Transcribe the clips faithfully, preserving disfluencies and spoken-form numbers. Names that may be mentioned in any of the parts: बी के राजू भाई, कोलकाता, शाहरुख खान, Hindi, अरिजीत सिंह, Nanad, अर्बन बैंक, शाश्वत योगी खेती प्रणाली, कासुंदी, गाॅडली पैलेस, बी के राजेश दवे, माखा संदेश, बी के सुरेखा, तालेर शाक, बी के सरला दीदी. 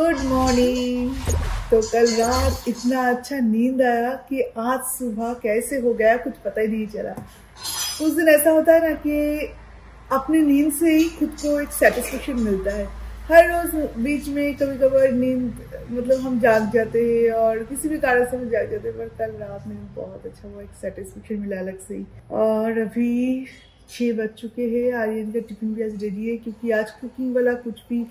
Good morning. तो कल रात इतना अच्छा नींद आया कि आज सुबह कैसे हो गया कुछ पता ही नहीं चला। उस दिन ऐसा होता है ना कि अपनी नींद से ही खुद को एक सेटिस्फेक्शन मिलता है। हर रोज बीच में कभी कभार नींद मतलब हम जाग जाते हैं और किसी भी कारण से हम जाग जाते हैं, पर कल रात में बहुत अच्छा हुआ, एक सेटिस्फेक्शन मिला अलग से ही। और अभी छः बज चुके हैं। आर्यन का टिफिन भी आज रेडी है क्योंकि आज कुकिंग वाला कुछ भी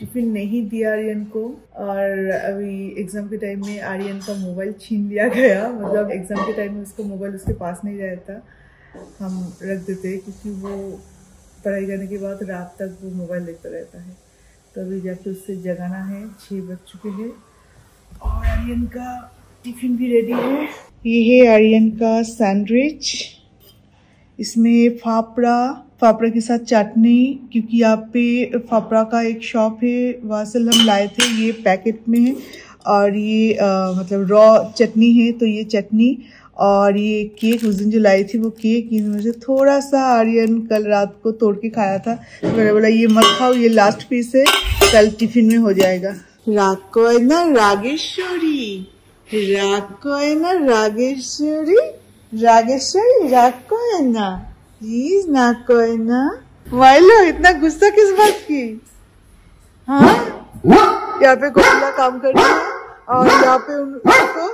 टिफिन नहीं दिया आर्यन को। और अभी एग्जाम के टाइम में आर्यन का मोबाइल छीन लिया गया, मतलब एग्जाम के टाइम में उसको मोबाइल उसके पास नहीं रहता, हम रख देते क्योंकि वो पढ़ाई करने के बाद रात तक वो मोबाइल लेता रहता है। तो अभी जाके उससे जगाना है। छः बज चुके हैं और आर्यन का टिफिन भी रेडी है। ये है आर्यन का सैंडविच, इसमें फाफड़ा फाफड़ा के साथ चटनी, क्योंकि यहाँ पे फाफड़ा का एक शॉप है वहाँ से हम लाए थे, ये पैकेट में है। और ये आ, मतलब रॉ चटनी है, तो ये चटनी और ये केक उस दिन जो लाई थी वो केक। इनमें से थोड़ा सा आर्यन कल रात को तोड़ के खाया था, तो मैंने बोला ये मत खाओ, ये लास्ट पीस है, कल टिफिन में हो जाएगा। रात को है ना रागेश्वरी, रात को है ना रागेश्वरी, रागेश्वरी रात को है ना, प्लीज ना कोई ना। माइलो इतना गुस्सा किस बात की? हाँ यहाँ पे गोला काम कर रही है और यहाँ पे उनको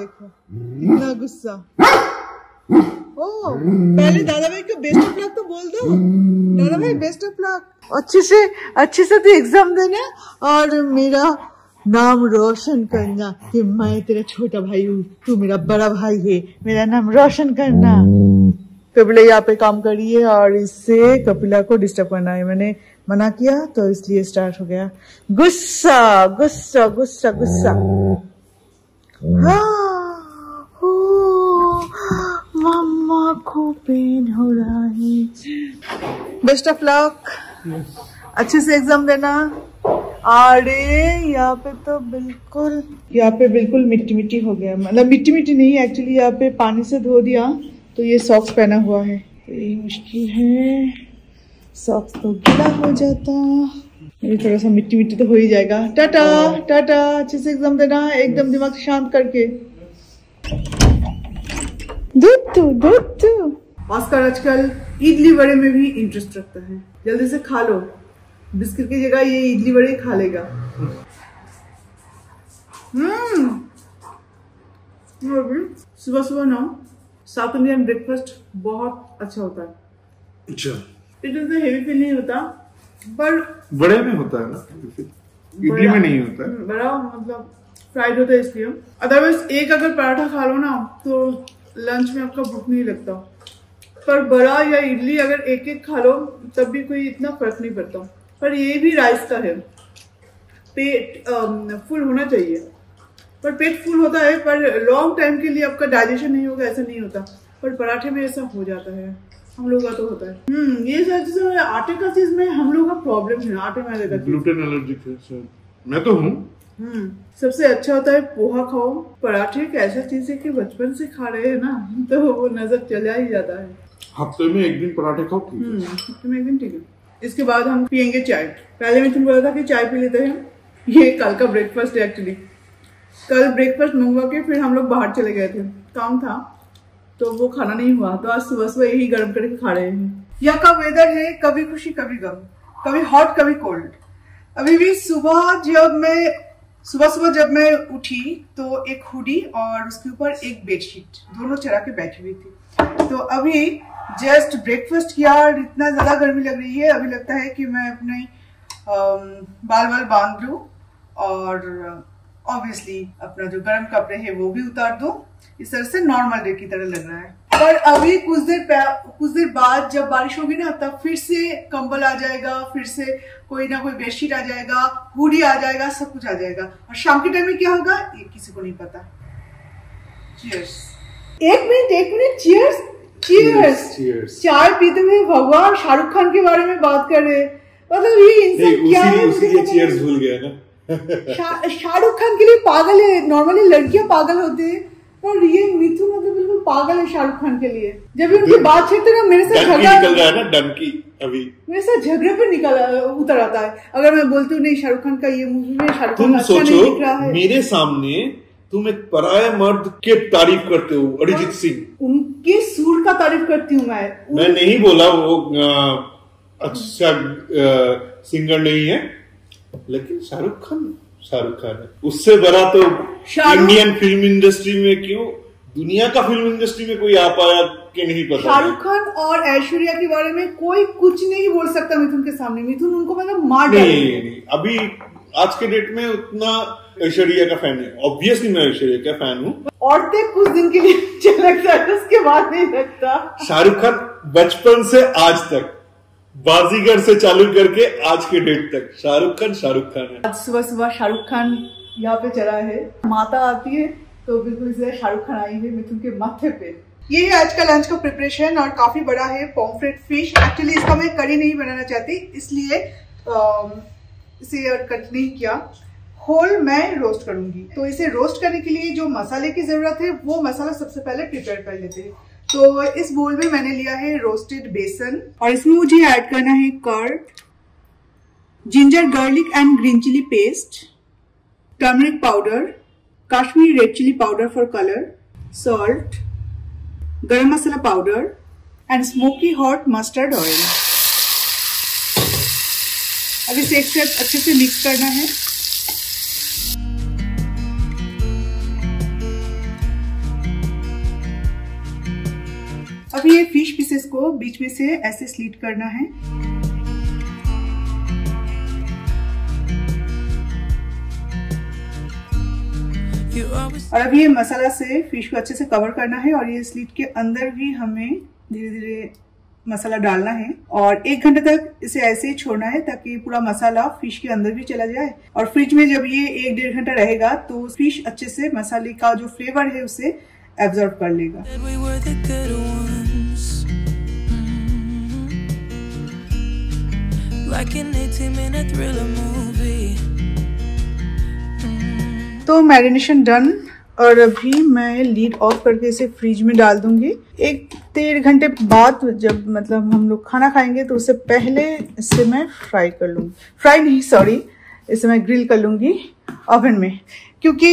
देखो इतना गुस्सा। ओ पहले दादा भाई को बेस्ट ऑफ लक तो बोल दो, दादा भाई बेस्ट ऑफ लक, अच्छे से अच्छे से तो एग्जाम देना और मेरा नाम रोशन करना कि मैं तेरा छोटा भाई हूँ, तू मेरा बड़ा भाई है, मेरा नाम रोशन करना। कपिला यहाँ पे काम कर रही है और इससे कपिला को डिस्टर्ब करना है, मैंने मना किया तो इसलिए स्टार्ट हो गया गुस्सा गुस्सा गुस्सा गुस्सा। मम्मा को पेन हो रहा है। बेस्ट ऑफ लक, अच्छे से एग्जाम देना। अरे यहाँ पे तो बिल्कुल यहाँ पे बिल्कुल मिट्टी मिट्टी हो गया, मतलब मिट्टी मिट्टी नहीं एक्चुअली यहाँ पे पानी से धो दिया, तो ये सॉक्स पहना हुआ है तो ये मुश्किल है, सॉक्स तो गीला हो जाता, ये थोड़ा सा मिट्टी मिट्टी तो हो ही जाएगा। टाटा टाटा, अच्छे से एग्जाम देना, एकदम दिमाग शांत करके। दूधू दूधू। ऑस्कर आजकल इडली बड़े में भी इंटरेस्ट रखता है, जल्दी से खा लो, बिस्किट की जगह ये इडली बड़े खा लेगा। हम्म सुबह सुबह ना साउथ इंडियन ब्रेकफास्ट बहुत अच्छा होता है। अच्छा इतना हेवी फील नहीं होता, पर बड़े में होता है ना, इडली में नहीं होता है। बड़ा मतलब फ्राइड होता है इसलिए, अदरवाइज एक अगर पराठा खा लो ना तो लंच में आपका भूख नहीं लगता, पर बड़ा या इडली अगर एक एक खा लो तब भी कोई इतना फर्क नहीं पड़ता। पर ये भी राइस का है, पेट फुल होना चाहिए, पर पेट फुल होता है पर लॉन्ग टाइम के लिए आपका डाइजेशन नहीं होगा ऐसा नहीं होता, पर पराठे में ऐसा हो जाता है, हम लोग का तो होता है। हम्म ये सारी चीजें आटे का चीज में हम लोग का प्रॉब्लम है, आटे में आटे का ग्लूटेन एलर्जी है सर, मैं तो हूँ। हम्म सबसे अच्छा होता है पोहा खाओ। पराठे एक ऐसा चीज है कि बचपन से खा रहे हैं ना, तो वो नजर चला ही जाता है। हफ्ते में एक दिन पराठे खाओ, हफ्ते में एक दिन ठीक है। इसके बाद हम पियेंगे चाय। पहले मैं तुम बोला था कि चाय पी लेते हैं, ये कल का ब्रेकफास्ट है एक्चुअली। कल ब्रेकफास्ट मंगवा के फिर हम लोग बाहर चले गए थे, काम था तो वो खाना नहीं हुआ, तो आज सुबह सुबह यही गर्म करके खा रहे हैं। यहाँ का वेदर है कभी खुशी कभी गम, कभी हॉट कभी कोल्ड। अभी भी सुबह जब मैं सुबह सुबह जब मैं उठी तो एक हुडी और उसके ऊपर एक बेडशीट दोनों चढ़ा के बैठी हुई थी, तो अभी जस्ट ब्रेकफास्ट किया और इतना ज्यादा गर्मी लग रही है, अभी लगता है कि मैं अपने बाल बाल बांध लूँ और ऑब्वियसली अपना जो गर्म कपड़े हैं वो भी उतार दो। इस तरह से नॉर्मल डे की तरह लग रहा है। पर अभी कुछ देर कुछ देर बाद जब बारिश होगी ना तब फिर से कंबल आ जाएगा, फिर से कोई ना कोई बेडशीट आ जाएगा, हुडी आ जाएगा, सब कुछ आ जाएगा। और शाम के टाइम में क्या होगा ये किसी को नहीं पता। चीयर्स। एक मिनट एक मिनट चीयर्स चीयर्स चीयर्स। चाय पीते हुए भगवान शाहरुख खान के बारे में बात कर रहे, मतलब ये इंसान क्या है, चीयर्स भूल गया ना। शाहरुख खान के लिए पागल है, नॉर्मली लड़कियां पागल होती है, और ये मीठू मतलब बिल्कुल पागल है शाहरुख खान के लिए। जब भी उनकी बात छेड़ते ना मेरे से झगड़ा निकल रहा है ना, डंकी अभी मेरे साथ झगड़े पे निकल उतर आता है अगर मैं बोलती हूँ नहीं शाहरुख खान का ये मूवी में शाहरुख खान अच्छा नहीं दिख रहा है। मेरे सामने तुम एक पराया मर्द के तारीफ करते हो, अरिजीत सिंह उनके सुर का तारीफ करती हूँ मैं। मैं नहीं बोला वो अच्छा सिंगर नहीं है, लेकिन शाहरुख खान शाहरुख खान है, उससे बड़ा तो इंडियन फिल्म इंडस्ट्री में क्यों दुनिया का फिल्म इंडस्ट्री में कोई आ पाया कि नहीं पता। शाहरुख खान और ऐश्वर्या के बारे में कोई कुछ नहीं बोल सकता मिथुन के सामने, मिथुन उनको मतलब मार नहीं, नहीं अभी आज के डेट में उतना ऐश्वर्या का फैन है, ऑब्वियसली मैं ऐश्वर्या का फैन हूँ। औरतें कुछ दिन के लिए अच्छा लगता है उसके बाद नहीं लगता। शाहरुख खान बचपन से आज तक बाजीगर से चालू करके आज के डेट तक शाहरुख खान शाहरुख खान है। आज सुबह सुबह शाहरुख खान यहाँ पे चला है, माता आती है तो बिल्कुल इसलिए शाहरुख खान आई है मिथुन के माथे पे। ये है आज का लंच का प्रिपरेशन और काफी बड़ा है पॉम्फ्रेट फिश। एक्चुअली इसका मैं करी नहीं बनाना चाहती इसलिए इसे कट नहीं किया, होल मैं रोस्ट करूंगी। तो इसे रोस्ट करने के लिए जो मसाले की जरूरत है वो मसाला सबसे पहले प्रिपेयर कर लेते हैं। तो इस बोल में मैंने लिया है रोस्टेड बेसन और इसमें मुझे ऐड करना है curd, ginger garlic and green chilli paste, turmeric powder, Kashmiri red chilli powder for colour, salt, garam masala powder and smoky hot mustard oil. अब इसे एक साथ अच्छे से मिक्स करना है। अब ये फिश पीसेस को बीच में से ऐसे स्लिट करना है। और अब ये मसाला से फिश को अच्छे से कवर करना है और ये स्लिट के अंदर भी हमें धीरे धीरे मसाला डालना है और एक घंटे तक इसे ऐसे ही छोड़ना है ताकि पूरा मसाला फिश के अंदर भी चला जाए। और फ्रिज में जब ये एक डेढ़ घंटा रहेगा तो फिश अच्छे से मसाले का जो फ्लेवर है उसे एब्जॉर्ब कर लेगा। तो मैरिनेशन डन और अभी मैं लीड ऑफ करके इसे फ्रिज में डाल दूंगी। एक डेढ़ घंटे बाद जब मतलब हम लोग खाना खाएंगे तो उससे पहले इसे मैं फ्राई कर लूँगी, फ्राई नहीं सॉरी इसे मैं ग्रिल कर लूँगी ओवन में, क्योंकि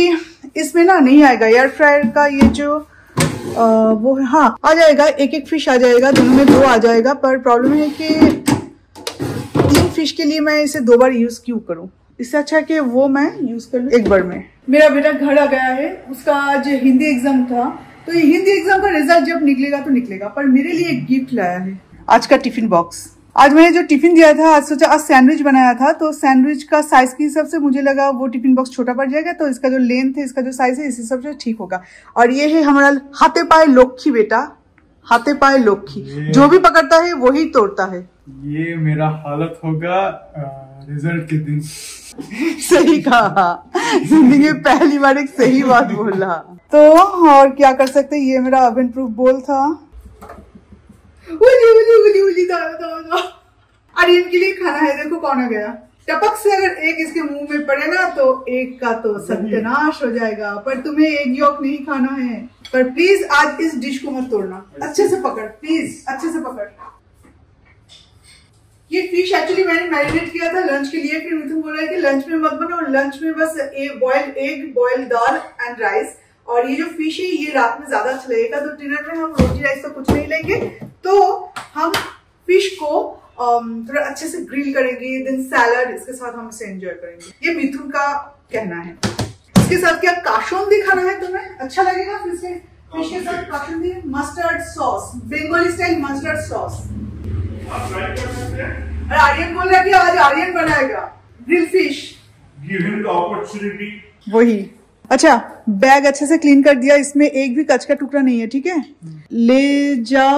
इसमें ना नहीं आएगा एयर फ्रायर का ये जो आ, वो हाँ आ जाएगा, एक एक फिश आ जाएगा, दोनों में दो आ जाएगा। पर प्रॉब्लम है कि तीन फिश के लिए मैं इसे दो बार यूज क्यों करूँ, इससे अच्छा कि वो मैं यूज कर लूँ एक बार में। मेरा बेटा घर आ गया है, उसका आज हिंदी एग्जाम था तो ये हिंदी एग्जाम का रिजल्ट जब निकलेगा तो निकलेगा, पर मेरे लिए एक गिफ्ट लाया है आज का टिफिन बॉक्स। आज मैंने जो टिफिन दिया था आज सोचा आज सैंडविच बनाया था तो सैंडविच का साइज के हिसाब से मुझे लगा वो टिफिन बॉक्स छोटा पड़ जाएगा तो इसका जो लेंथ है इसका जो साइज है इस हिसाब से ठीक होगा। और ये है हमारा हाथे पाए लोखी, बेटा हाथे पाए लोखी, जो भी पकड़ता है वही तोड़ता है। ये मेरा हालत होगा रिजल्ट के दिन। सही कहा, जिंदगी में पहली बार एक सही बात बोला। तो और क्या कर सकते, ये मेरा ओवन प्रूफ बोल था। उली उली उली उली दाओ दाओ दाओ। अरे इनके लिए खाना है, देखो कौन आ गया। टपक से अगर एक इसके मुंह में पड़े ना तो एक का तो सत्यानाश हो जाएगा। पर तुम्हें एक योक नहीं खाना है, पर प्लीज आज इस डिश को मत तोड़ना, अच्छे से पकड़ प्लीज, अच्छे से पकड़। ये फिश एक्चुअली मैंने मैरिनेट किया था लंच के लिए, फिर मिथुन बोल रहा है कि लंच में मत बनाओ, लंच में बस एक boiled egg, boiled dal and rice. और ये जो फिश है ये रात में ज्यादा अच्छा लगेगा तो डिनर में हम रोटी राइस तो कुछ नहीं लेंगे, तो हम फिश को थोड़ा अच्छे से ग्रिल करेंगे, देन सैलड इसके साथ हम इसे एंजॉय करेंगे। ये मिथुन का कहना है। इसके साथ क्या कासुंदी खाना है तुम्हें, अच्छा लगेगा फिर से फिश के साथ कासुंदी, mustard sauce, Bengali style mustard sauce. अरे आर्यन बोल रहा है कि आज आर्यन बनाएगा grill fish, given the opportunity वही। अच्छा बैग अच्छे से क्लीन कर दिया, इसमें एक भी कच का टुकड़ा नहीं है, ठीक है ले जा।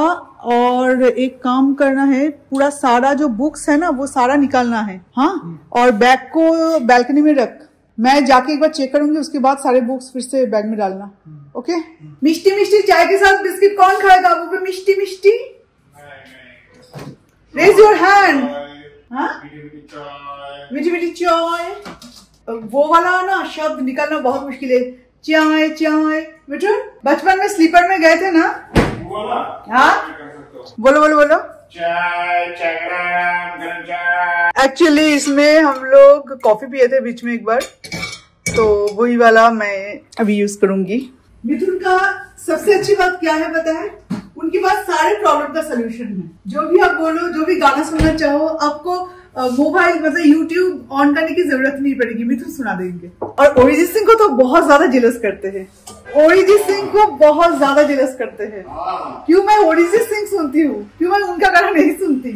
और एक काम करना है पूरा सारा जो बुक्स है ना वो सारा निकालना है हाँ, और बैग को बैल्कनी में रख, मैं जाके एक बार चेक करूंगी उसके बाद सारे बुक्स फिर से बैग में डालना ओके। मिष्टी मिष्टी चाय के साथ बिस्किट कौन खाएगा, वो भी मिष्टी मिष्टी, रेज योर हैंड। मीठी मीठी चाय वो वाला ना शब्द निकालना बहुत मुश्किल है, चाय चाय मिठुन, बचपन में स्लीपर में गए थे ना? हाँ बोलो बोलो बोलो। एक्चुअली इसमें हम लोग कॉफी पिए थे बीच में एक बार, तो वही वाला मैं अभी यूज करूंगी। मिथुन का सबसे अच्छी बात क्या है पता है? उनके पास सारे प्रॉब्लम का सोल्यूशन है। जो भी आप बोलो, जो भी गाना सुनना चाहो, आपको मोबाइल मतलब यूट्यूब ऑन करने की जरूरत नहीं पड़ेगी, मिथुन सुना देंगे। और अरिजीत सिंह को तो बहुत ज्यादा जिलस करते हैं, अरिजीत सिंह को बहुत ज्यादा जिलस करते हैं। क्यों मैं अरिजीत सिंह सुनती हूँ, क्यों मैं उनका गाना नहीं सुनती?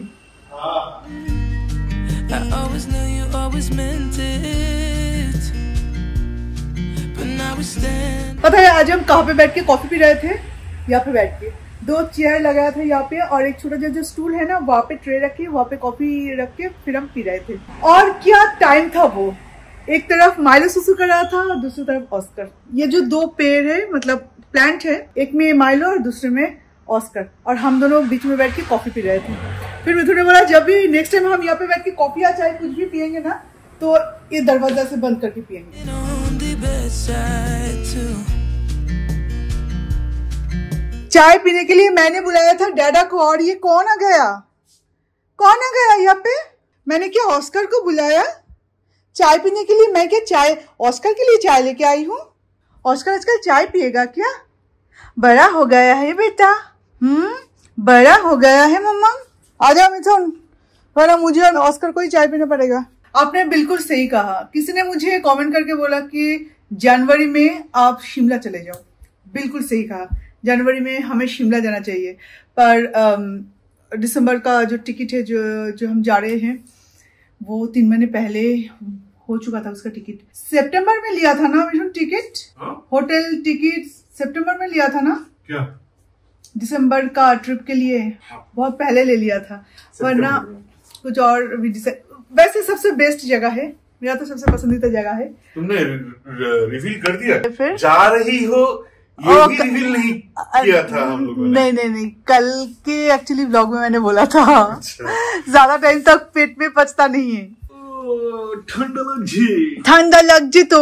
पता है आज हम कहाँ पे बैठ के कॉफी पी रहे थे? यहाँ पे बैठ के दो चेयर लगाया था यहाँ पे, और एक छोटा जो जो स्टूल है ना वहाँ पे ट्रे रखे, वहाँ पे कॉफी रख के फिर हम पी रहे थे। और क्या टाइम था वो! एक तरफ माइलो सुसु कर रहा था और दूसरी तरफ ऑस्कर। ये जो दो पेड़ है मतलब प्लांट है, एक में माइलो और दूसरे में ऑस्कर, और हम दोनों बीच में बैठ के कॉफी पी रहे थे। फिर मिथुन ने बोला जब भी नेक्स्ट टाइम हम यहाँ पे बैठ के कॉफी या चाय कुछ भी पियेंगे ना, तो ये दरवाजा से बंद करके पियेंगे। चाय पीने के लिए मैंने बुलाया था डैडा को, और ये कौन आ गया? कौन आ गया यहाँ पे? मैंने क्या ऑस्कर को बुलाया चाय पीने के लिए? मैं क्या चाय ऑस्कर के लिए चाय लेके आई हूँ? ऑस्कर आजकल चाय पिएगा क्या? बड़ा हो गया है बेटा, हम्म बड़ा हो गया है मम्मा। आ जाओ मिथुन, वरना मुझे और ऑस्कर को ही चाय पीना पड़ेगा। आपने बिल्कुल सही कहा। किसी ने मुझे कॉमेंट करके बोला कि जनवरी में आप शिमला चले जाओ। बिल्कुल सही कहा, जनवरी में हमें शिमला जाना चाहिए, पर दिसंबर का जो टिकट है जो जो हम जा रहे हैं वो तीन महीने पहले हो चुका था उसका टिकट। सितंबर में लिया था ना मिथुन टिकट, होटल टिकट सितंबर में लिया था ना? क्या दिसंबर का ट्रिप के लिए? बहुत पहले ले लिया था, वरना कुछ और भी। वैसे सबसे बेस्ट जगह है, मेरा तो सबसे पसंदीदा जगह है। तुमने रिवील कर दिया फिर जा रही हो, ये भी रिवील नहीं किया था हम लोगों ने। नहीं नहीं नहीं, कल के एक्चुअली ब्लॉग में मैंने बोला था। ज्यादा टाइम तक पेट में पचता नहीं है। ठंडा लग जी, ठंडा लग जी। तो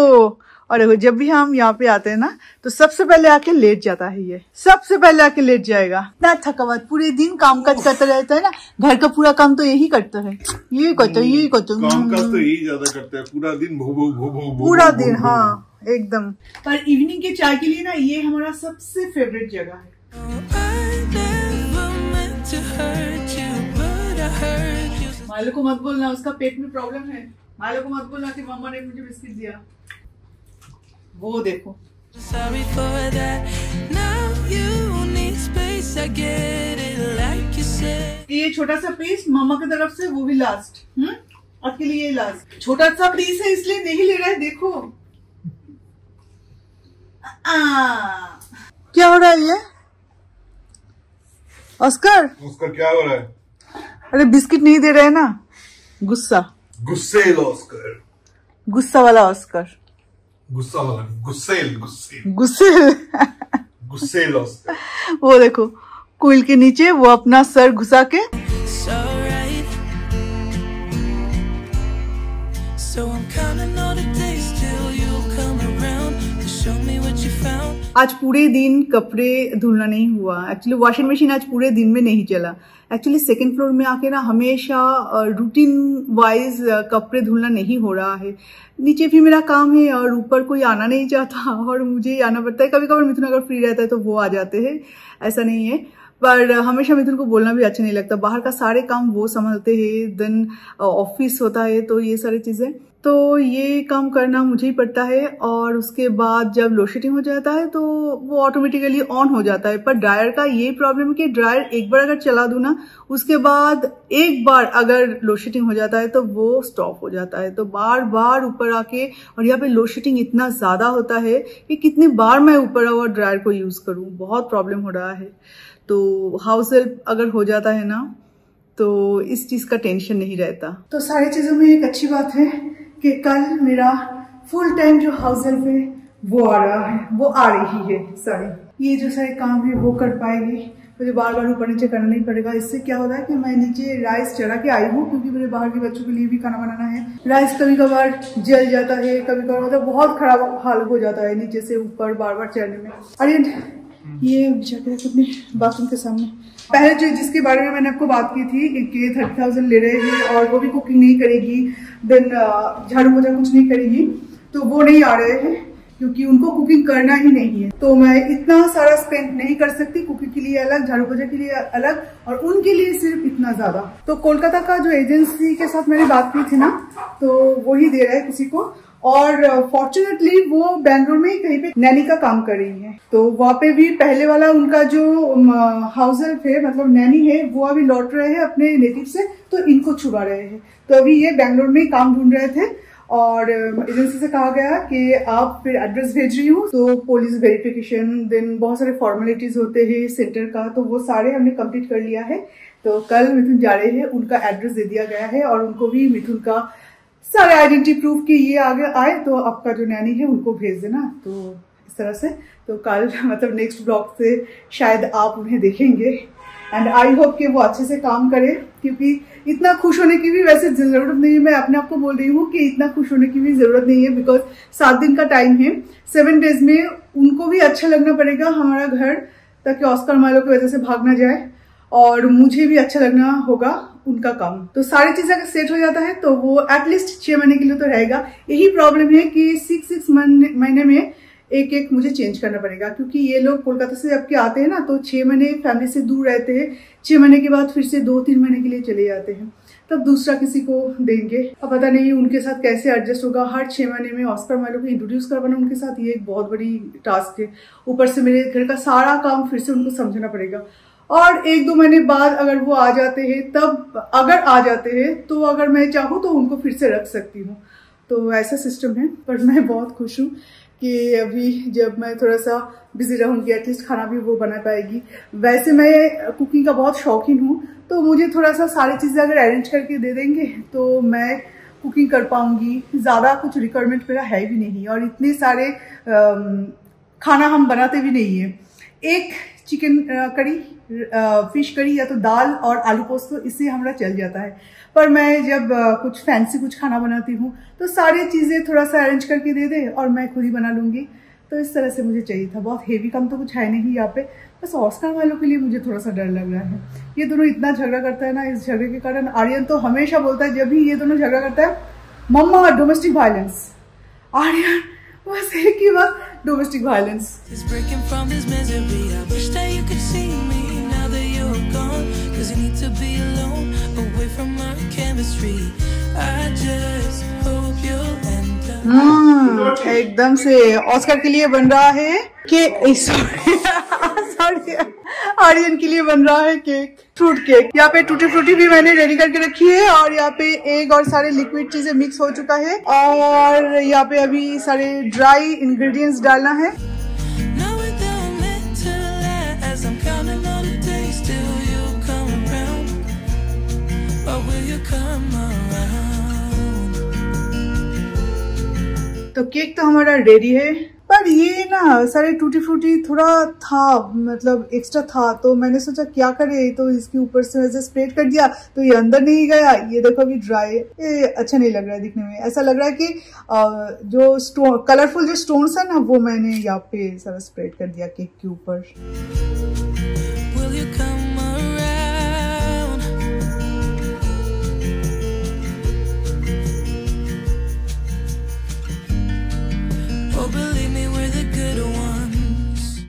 और जब भी हम यहाँ पे आते हैं ना, तो सबसे पहले आके लेट जाता है ये, सबसे पहले आके लेट जाएगा। इतना थकावट, पूरे दिन काम काज करते रहता है ना, घर का पूरा काम तो यही करता है, यही करते यही करते काम काज तो यही ज्यादा करता है पूरा दिन, भो भो भो भो पूरा दिन। हाँ एकदम। पर इवनिंग के चाय के लिए ना ये हमारा सबसे फेवरेट जगह है। मालू को मत बोलना उसका पेट में प्रॉब्लम है, मालू को मत बोलना कि मामा ने मुझे बिस्किट दिया। वो देखो ये छोटा सा पीस मामा की तरफ से, वो भी लास्ट। हम्म आपके लिए लास्ट छोटा सा पीस है इसलिए नहीं ले रहा है। देखो आ, क्या हो रहा है ये? ऑस्कर ऑस्कर क्या हो रहा है? अरे बिस्किट नहीं दे रहे है ना, गुस्सा गुस्से ऑस्कर, गुस्सा वाला ऑस्कर, गुस्सा वाला गुस्सेल गुस्सेल गुस्सेल गुस्सेल ऑस्कर। वो देखो कोयल के नीचे वो अपना सर घुसा के। आज पूरे दिन कपड़े धुलना नहीं हुआ, एक्चुअली वॉशिंग मशीन आज पूरे दिन में नहीं चला। एक्चुअली सेकंड फ्लोर में आके ना हमेशा रूटीन वाइज कपड़े धुलना नहीं हो रहा है। नीचे भी मेरा काम है और ऊपर कोई आना नहीं चाहता और मुझे ही आना पड़ता है। कभी कभार मिथुन अगर फ्री रहता है तो वो आ जाते हैं, ऐसा नहीं है, पर हमेशा मिथुन को बोलना भी अच्छा नहीं लगता। बाहर का सारे काम वो संभालते हैं, देन ऑफिस होता है, तो ये सारी चीजें तो ये काम करना मुझे ही पड़ता है। और उसके बाद जब लोड शेडिंग हो जाता है तो वो ऑटोमेटिकली ऑन हो जाता है। पर ड्रायर का ये प्रॉब्लम है कि ड्रायर एक बार अगर चला दूं ना, उसके बाद एक बार अगर लोड शेडिंग हो जाता है तो वो स्टॉप हो जाता है, तो बार बार ऊपर आके। और यहाँ पे लोड शेडिंग इतना ज्यादा होता है कि कितनी बार मैं ऊपर और ड्रायर को यूज करूँ, बहुत प्रॉब्लम हो रहा है। तो हाउस हेल्प अगर हो जाता है ना तो इस चीज का टेंशन नहीं रहता। तो सारी चीजों में एक अच्छी बात है कि कल मेरा फुल टाइम जो हाउस हेल्प है वो आ रहा है, वो आ रही है। सारी ये जो सारे काम है वो कर पाएगी, मुझे बार बार ऊपर नीचे करना नहीं पड़ेगा। इससे क्या हो रहा है कि मैं नीचे राइस चढ़ा के आई हूँ, क्योंकि मेरे बाहर के बच्चों के लिए भी खाना बनाना है। राइस कभी कभार जल जाता है, कभी कभार मतलब बहुत खराब हाल हो जाता है नीचे से ऊपर बार बार चढ़ने में। अरे ये जाके अपने बाथरूम के सामने पहले जो जिसके बारे में मैंने आपको बात की थी कि थर्टी थाउजेंड ले रहे हैं और वो भी कुकिंग नहीं करेगी, देन झाड़ू पोछा कुछ नहीं करेगी, तो वो नहीं आ रहे हैं क्योंकि उनको कुकिंग करना ही नहीं है। तो मैं इतना सारा स्पेंड नहीं कर सकती, कुकिंग के लिए अलग, झाड़ू पोछा के लिए अलग, और उनके लिए सिर्फ इतना ज्यादा। तो कोलकाता का जो एजेंसी के साथ मैंने बात की थी ना, तो वही दे रहा है किसी को, और फॉर्चुनेटली वो बेंगलोर में कहीं पे नैनी का काम कर रही है। तो वहाँ पे भी पहले वाला उनका जो हाउस हेल्प है, मतलब नैनी है, वो अभी लौट रहे हैं अपने नेटिव से, तो इनको छुड़ा रहे हैं। तो अभी ये बेंगलोर में काम ढूंढ रहे थे और एजेंसी से कहा गया कि आप फिर एड्रेस भेज रही हूँ, तो पुलिस वेरिफिकेशन, देन बहुत सारे फॉर्मेलिटीज होते हैं सेंटर का, तो वो सारे हमने कंप्लीट कर लिया है। तो कल मिथुन जा रहे हैं, उनका एड्रेस दे दिया गया है और उनको भी मिथुन का सारे आइडेंटिटी प्रूफ कि ये आगे आए तो आपका जो नैनी है उनको भेज देना। तो इस तरह से तो कल मतलब नेक्स्ट ब्लॉग से शायद आप उन्हें देखेंगे, एंड आई होप कि वो अच्छे से काम करें, क्योंकि इतना खुश होने की भी वैसे ज़रूरत नहीं है। मैं अपने आप को बोल रही हूँ कि इतना खुश होने की भी ज़रूरत नहीं है, बिकॉज सात दिन का टाइम है, सेवन डेज में उनको भी अच्छा लगना पड़ेगा हमारा घर, ताकि ऑस्कर माइलो की वजह से भाग ना जाए और मुझे भी अच्छा लगना होगा उनका काम। तो सारी चीजें अगर सेट हो जाता है तो वो एटलीस्ट छह महीने के लिए तो रहेगा। यही प्रॉब्लम है कि सिक्स सिक्स महीने में एक एक मुझे चेंज करना पड़ेगा, क्योंकि ये लोग कोलकाता से जबकि आते हैं ना, तो छह महीने फैमिली से दूर रहते हैं, छह महीने के बाद फिर से दो तीन महीने के लिए चले जाते हैं, तब दूसरा किसी को देंगे। अब पता नहीं उनके साथ कैसे एडजस्ट होगा। हर छह महीने में ऑस्कर माइलो को इंट्रोड्यूस करवाना उनके साथ, ये एक बहुत बड़ी टास्क है। ऊपर से मेरे घर का सारा काम फिर से उनको समझना पड़ेगा, और एक दो महीने बाद अगर वो आ जाते हैं, तब अगर आ जाते हैं तो अगर मैं चाहूँ तो उनको फिर से रख सकती हूँ। तो ऐसा सिस्टम है, पर मैं बहुत खुश हूँ कि अभी जब मैं थोड़ा सा बिजी रहूँगी, एटलीस्ट खाना भी वो बना पाएगी। वैसे मैं कुकिंग का बहुत शौकीन हूँ, तो मुझे थोड़ा सा सारी चीज़ें अगर अरेंज करके दे देंगे तो मैं कुकिंग कर पाऊँगी। ज़्यादा कुछ रिक्वायरमेंट मेरा है भी नहीं, और इतने सारे खाना हम बनाते भी नहीं है। एक चिकन करी, फिश करी, या तो दाल और आलू पोस्त, तो इससे हमारा चल जाता है। पर मैं जब कुछ फैंसी कुछ खाना बनाती हूँ तो सारी चीज़ें थोड़ा सा अरेंज करके दे दे और मैं खुद ही बना लूँगी। तो इस तरह से मुझे चाहिए था। बहुत हेवी काम तो कुछ है नहीं यहाँ पे, बस ऑस्कर वालों के लिए मुझे थोड़ा सा डर लग रहा है। ये दोनों इतना झगड़ा करता है ना, इस झगड़े के कारण आर्यन तो हमेशा बोलता है, जब भी ये दोनों झगड़ा करता है, मम्मा डोमेस्टिक वायलेंस, आर्यन बस एक ही बात, domestic violence. Cause I need to be alone, away from our chemistry. I just hope you'll end up. हम्म, एकदम से ऑस्कर के लिए बन रहा है कि सॉरी सॉरी आर्यन के लिए बन रहा है केक, फ्रूट केक। यहाँ पे टूटी फ्रूटी भी मैंने रेडी करके रखी है, और यहाँ पे एग और सारे लिक्विड चीजें मिक्स हो चुका है, और यहाँ पे अभी सारे ड्राई इंग्रेडिएंट्स डालना है। तो केक तो हमारा रेडी है, पर ये ना सारे टूटी फ्रूटी थोड़ा था, मतलब एक्स्ट्रा था, तो मैंने सोचा क्या करे, तो इसके ऊपर से वैसे स्प्रेड कर दिया, तो ये अंदर नहीं गया। ये देखो अभी ड्राई, ये अच्छा नहीं लग रहा है दिखने में। ऐसा लग रहा है कि जो स्टोन, कलरफुल जो स्टोन्स है ना, वो मैंने यहाँ पे सारा स्प्रेड कर दिया केक के ऊपर।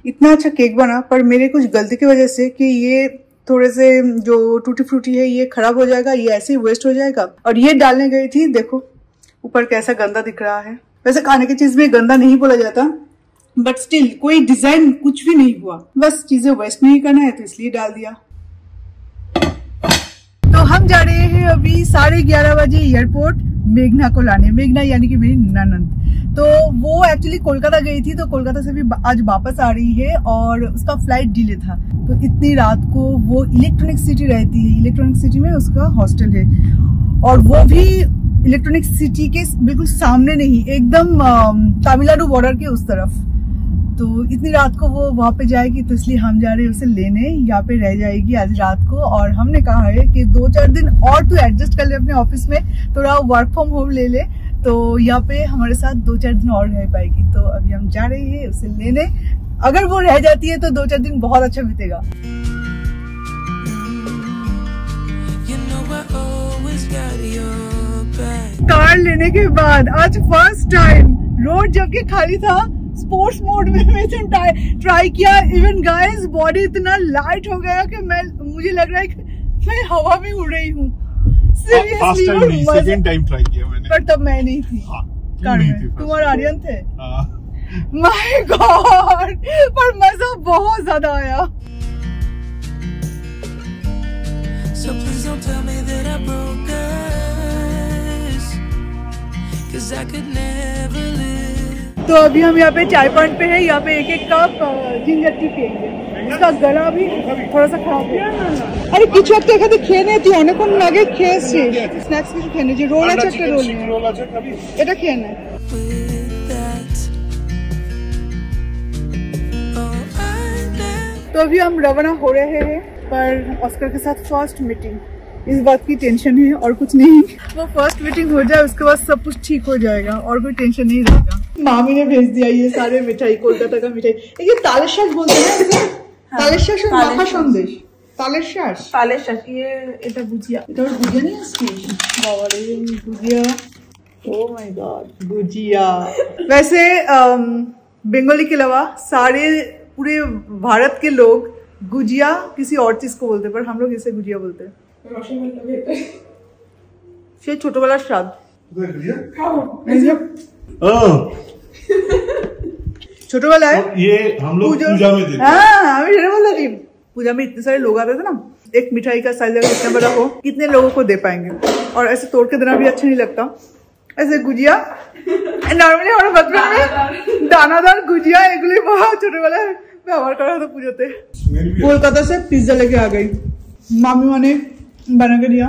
इतना अच्छा केक बना, पर मेरे कुछ गलती की वजह से कि ये थोड़े से जो टूटी फ्रूटी है ये खराब हो जाएगा, ये ऐसे ही वेस्ट हो जाएगा। और ये डालने गई थी, देखो ऊपर कैसा गंदा दिख रहा है। वैसे खाने की चीज में गंदा नहीं बोला जाता, बट स्टिल कोई डिजाइन कुछ भी नहीं हुआ, बस चीजें वेस्ट नहीं करना है तो इसलिए डाल दिया। तो हम जा रहे हैं अभी साढ़े ग्यारह बजे एयरपोर्ट मेघना को लाने। मेघना यानी कि मेरी ननद, तो वो एक्चुअली कोलकाता गई थी, तो कोलकाता से भी आज वापस आ रही है, और उसका फ्लाइट डिले था। तो इतनी रात को वो इलेक्ट्रॉनिक सिटी रहती है, इलेक्ट्रॉनिक सिटी में उसका हॉस्टल है, और वो भी इलेक्ट्रॉनिक सिटी के बिल्कुल सामने नहीं, एकदम तमिलनाडु बॉर्डर के उस तरफ। तो इतनी रात को वो वहाँ पे जाएगी, तो इसलिए हम जा रहे हैं उसे लेने, यहाँ पे रह जाएगी आज रात को। और हमने कहा है कि दो चार दिन और तू एडजस्ट कर ले अपने ऑफिस में, थोड़ा वर्क फ्रॉम होम ले ले, तो यहाँ पे हमारे साथ दो चार दिन और रह पाएगी। तो अभी हम जा रहे हैं उसे लेने, अगर वो रह जाती है तो दो चार दिन बहुत अच्छा बीतेगा। कार लेने के बाद आज फर्स्ट टाइम रोड जबकि खाली था, स्पोर्ट्स मोड में मैंने ट्राई किया। इवन गाइस बॉडी इतना लाइट हो गया कि मैं मुझे लग रहा है कि मैं हवा में उड़ रही हूँ। सीरियसली सेकंड टाइम ट्राई किया मैंने, पर तब मैं नहीं थी कार में, तुम और आर्यन थे। माय गॉड, पर मजा बहुत ज्यादा आया। So please don't tell me that I broke us, 'cause I could never live। तो अभी हम यहाँ पे चाय पॉइंट पे है, यहाँ पे एक एक कप जिंजर टी पिएंगे। इसका गला भी थोड़ा सा खराब है। अरे কিছু একটা খেতে খেয়ে নেতি, অনেকক্ষণ আগে খেয়েছি। স্ন্যাক্স কিছু খেয়ে নেছি, রোল আছে একটা রোল নেই, রোল আছে কবি এটা খেয়ে না। तो अभी हम रवाना हो रहे हैं, पर ऑस्कर के साथ फर्स्ट मीटिंग, इस बात की टेंशन है और कुछ नहीं। वो फर्स्ट मीटिंग हो जाए उसके बाद सब कुछ ठीक हो जाएगा और कोई टेंशन नहीं रहेगा। मामी ने भेज दिया ये सारे मिठाई, कोलकाता का मिठाई, ये तालेर शाक बोलते हैं। तालेर शाक और माखा संदेश, तालेर शाक, तालेर शाक ये এটা বুঝিয়া, এটা বুঝিয়া नहीं আসছে বাবা रे, বুঝিয়া। ओ माय गॉड, बुजिया। वैसे बंगाली के अलावा सारे पूरे भारत के लोग गुजिया किसी और चीज को बोलते, पर हम लोग इसे गुजिया बोलते हैं। पूजा में इतने सारे लोग आते थे ना, एक मिठाई का साइज अगर इतना बड़ा हो कितने लोगों को दे पाएंगे, और ऐसे तोड़ के देना भी अच्छा नहीं लगता। ऐसे गुजिया नॉर्मली हमारे बचपन में दानादार गुजिया एगुली बहुत छोटे वाला तो पूजते। कोलकाता से पिज्जा लेके आ गई मामी, माने बना के दिया।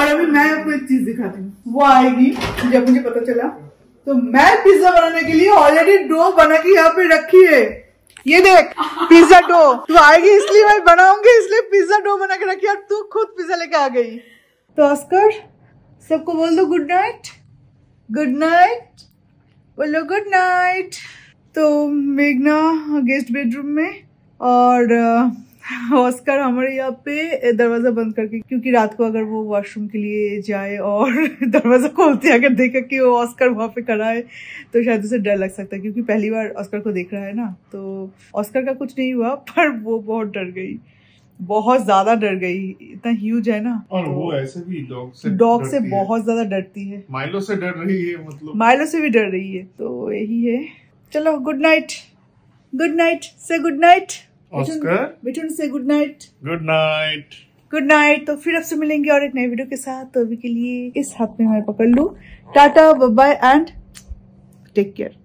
और अभी मैं आपको एक चीज दिखाती हूँ, वो आएगी जब मुझे पता चला। तो मैं पिज्जा बनाने के लिए ऑलरेडी डो बना के यहाँ पे रखी है, ये देख पिज्जा डो। तू आएगी इसलिए मैं बनाऊंगी, इसलिए पिज्जा डो बना के रखी और तू खुद पिज्जा लेके आ गई। तो ऑस्कर सबको बोल दो गुड नाइट, गुड नाइट बोलो, गुड नाइट। तो मेघना गेस्ट बेडरूम में और ऑस्कर हमारे यहाँ पे दरवाजा बंद करके, क्योंकि रात को अगर वो वॉशरूम के लिए जाए और दरवाजा खोलते अगर देखा कि वो ऑस्कर वहाँ पे खड़ा है तो शायद उसे डर लग सकता है, क्योंकि पहली बार ऑस्कर को देख रहा है ना। तो ऑस्कर का कुछ नहीं हुआ, पर वो बहुत डर गई, बहुत ज्यादा डर गई, इतना ह्यूज है ना। और तो वो ऐसे भी डॉग से डॉग से बहुत ज्यादा डरती है, माइलो से डर रही है, मतलब माइलो से भी डर रही है। तो यही है, चलो गुड नाइट, गुड नाइट से गुड नाइट ऑस्कर, बिटून से good night, good night, good night. तो फिर आपसे मिलेंगे और एक नए वीडियो के साथ, तो अभी के लिए इस हाथ में मैं पकड़ लूं। Tata, bye bye and take care.